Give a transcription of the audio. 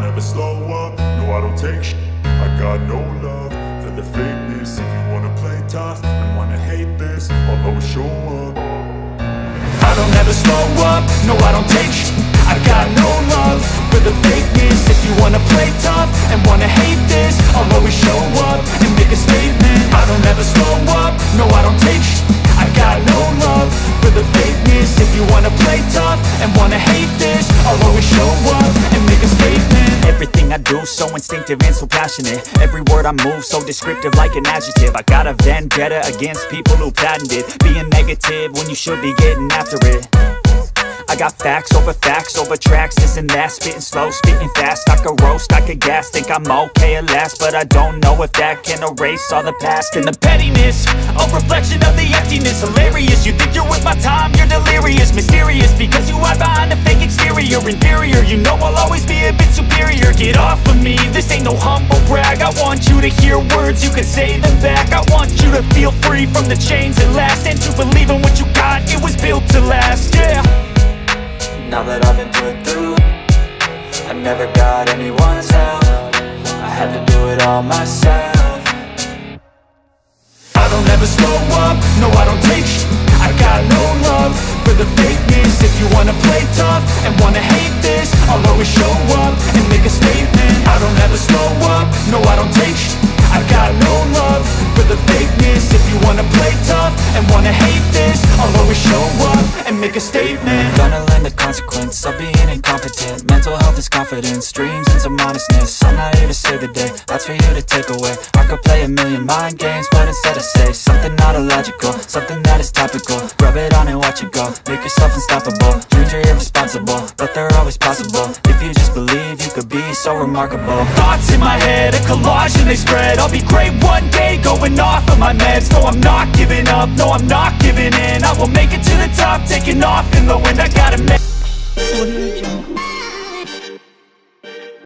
Never slow up, no I don't take sh*t. I got no love for the fakeness. If you wanna play tough and wanna hate this, I'll always show up. I don't ever slow up, no I don't take sh*t. I got no love for the fakeness. If you wanna play tough and wanna hate this, I'll always show up and make a statement. I don't ever slow up, no I don't take sh*t. I got no love for the fakeness. If you wanna play tough and wanna hate this, I'll always show up and make a statement. Everything I do, so instinctive and so passionate. Every word I move, so descriptive like an adjective. I got a vendetta against people who patented being negative when you should be getting after it. I got facts over tracks, this and that. Spitting slow, spitting fast, I could roast, I could gas. Think I'm okay at last, but I don't know if that can erase all the past. And the pettiness, a reflection of the emptiness. Hilarious, you think you're worth my time, you're delirious. Mysterious, because you hide behind a fake exterior. Inferior, you know I'll always be a bit superior. Get off of me, this ain't no humble brag. I want you to hear words, you can say them back. I want you to feel free from the chains that last, and to believe in what you got, it was built to last, yeah. Now that I've been put through, I never got anyone's help. I had to do it all myself. I don't ever slow up, no I don't take sh*t. I got no love for the fakeness. If you wanna play tough and wanna hate this, I'll always show up and make a statement. I don't ever slow up, no I don't take sh*t. I got no love for the fakeness. If you wanna play tough and wanna hate this, I'll always show up and make a statement. I'm gonna learn the consequence of being incompetent. Mental health is confidence, dreams into modestness. I'm not here to save the day, that's for you to take away. I could play a million mind games, but instead I say something not illogical, something that is topical. Rub it on and watch it go, make yourself unstoppable. Dreams are irresponsible, but they're always possible. If you just believe, you could be so remarkable. Thoughts in my head, a collage and they spread. I'll be great one day, going off of my meds. No, I'm not giving up, no, I'm not giving in. I will make it to the top, taking off in the wind. I gotta make